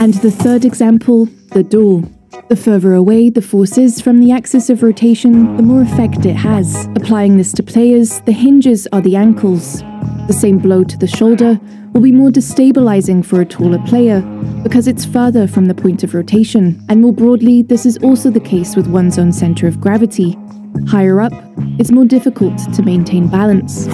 And the third example, the door. The further away the force is from the axis of rotation, the more effect it has. Applying this to players, the hinges are the ankles. The same blow to the shoulder will be more destabilizing for a taller player because it's further from the point of rotation. And more broadly, this is also the case with one's own center of gravity. Higher up, it's more difficult to maintain balance.